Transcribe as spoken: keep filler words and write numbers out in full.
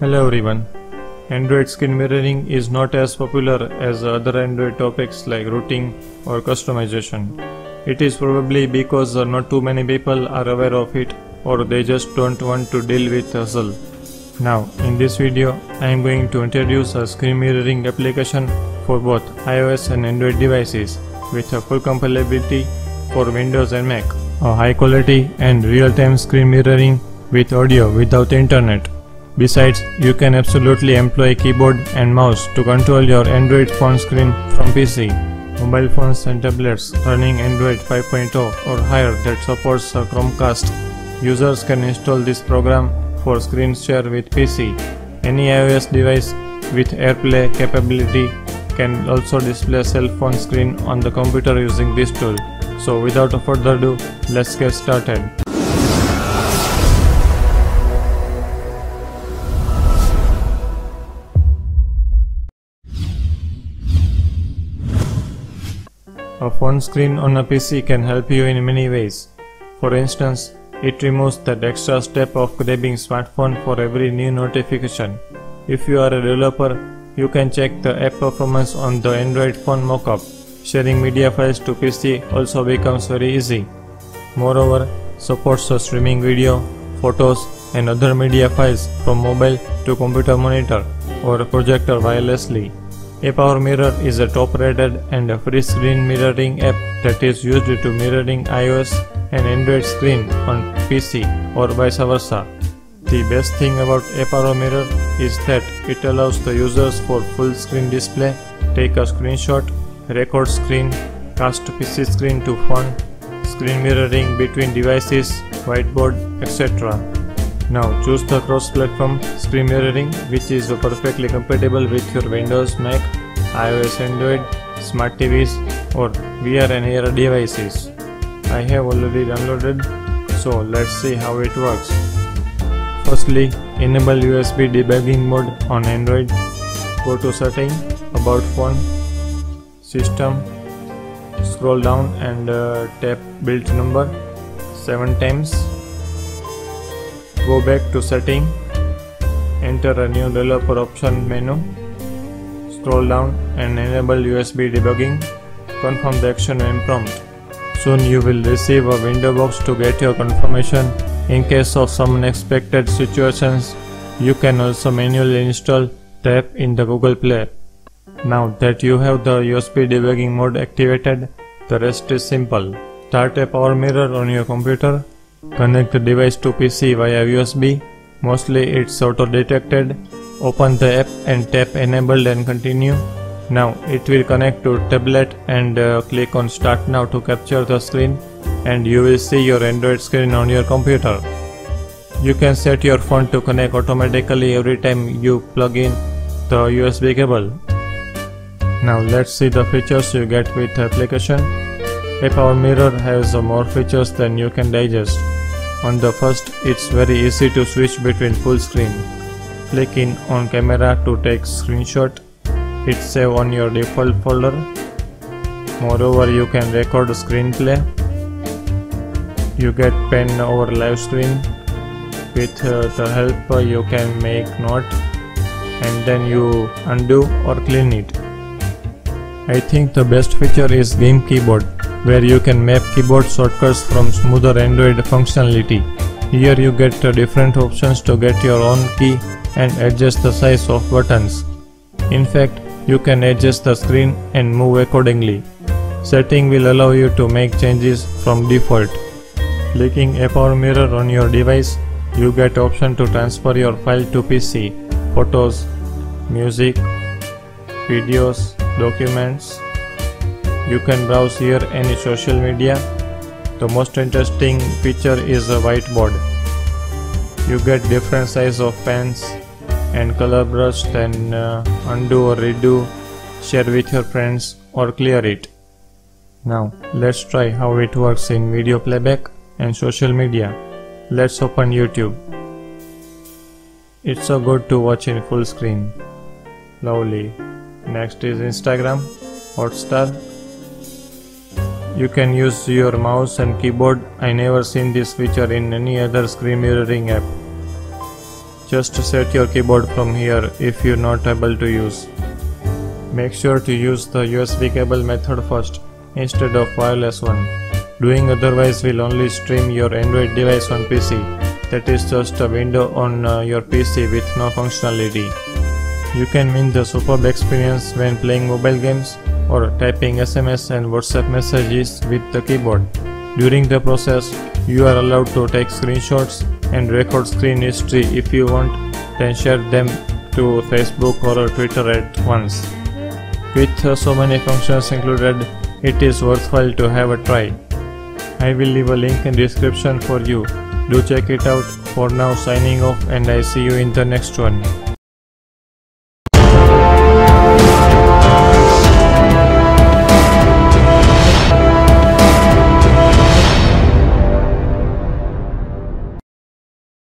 Hello everyone. Android screen mirroring is not as popular as other Android topics like routing or customization. It is probably because not too many people are aware of it, or they just don't want to deal with hassle. Now in this video I am going to introduce a screen mirroring application for both iOS and Android devices with a full compatibility for Windows and Mac. A high quality and real-time screen mirroring with audio without internet. Besides, you can absolutely employ keyboard and mouse to control your Android phone screen from P C. Mobile phones and tablets running Android five point oh or higher that supports a Chromecast. Users can install this program for screen share with P C. Any iOS device with AirPlay capability can also display cell phone screen on the computer using this tool. So without further ado, let's get started. A phone screen on a P C can help you in many ways. For instance, it removes that extra step of grabbing smartphone for every new notification. If you are a developer, you can check the app performance on the Android phone mockup. Sharing media files to P C also becomes very easy. Moreover, supports streaming video, photos and other media files from mobile to computer monitor or projector wirelessly. ApowerMirror is a top-rated and a free screen mirroring app that is used to mirroring iOS and Android screen on P C or vice versa. The best thing about ApowerMirror is that it allows the users for full screen display, take a screenshot, record screen, cast P C screen to phone, screen mirroring between devices, whiteboard, et cetera. Now choose the cross-platform screen mirroring, which is perfectly compatible with your Windows, Mac, iOS, Android, smart T Vs or V R and A R devices. I have already downloaded, so let's see how it works. Firstly, enable U S B debugging mode on Android. Go to Setting, About Phone, System. Scroll down and uh, tap build number seven times. Go back to setting, enter a new developer option menu, scroll down and enable U S B debugging, confirm the action when prompt. Soon you will receive a window box to get your confirmation. In case of some unexpected situations, you can also manually install the app in the Google Play. Now that you have the U S B debugging mode activated, the rest is simple. Start a power mirror on your computer. Connect the device to P C via U S B, mostly it's auto-detected. Open the app and tap Enable and Continue. Now it will connect to tablet and uh, click on Start Now to capture the screen, and you will see your Android screen on your computer. You can set your phone to connect automatically every time you plug in the U S B cable. Now let's see the features you get with the application. ApowerMirror has more features than you can digest. On the first, it's very easy to switch between full screen. Click in on camera to take screenshot. It's saved on your default folder. Moreover, you can record screenplay. You get pen over live screen. With uh, the help, you can make note and then you undo or clean it. I think the best feature is game keyboard, where you can map keyboard shortcuts from smoother Android functionality. Here you get different options to get your own key and adjust the size of buttons. In fact, you can adjust the screen and move accordingly. Setting will allow you to make changes from default. Clicking ApowerMirror on your device, you get option to transfer your file to P C, photos, music, videos, documents. You can browse here any social media. The most interesting feature is a whiteboard. You get different size of pens and color brush, then uh, undo or redo, share with your friends or clear it. Now let's try how it works in video playback and social media. Let's open YouTube. It's so good to watch in full screen. Lovely. Next is Instagram, Hotstar. You can use your mouse and keyboard. I never seen this feature in any other screen mirroring app. Just set your keyboard from here if you're not able to use. Make sure to use the U S B cable method first instead of wireless one. Doing otherwise will only stream your Android device on P C. That is just a window on uh, your P C with no functionality. You can win the superb experience when playing mobile games or typing S M S and WhatsApp messages with the keyboard. During the process, you are allowed to take screenshots and record screen history if you want, then share them to Facebook or Twitter at once. With uh, so many functions included, it is worthwhile to have a try. I will leave a link in description for you. Do check it out. For now, signing off, and I see you in the next one.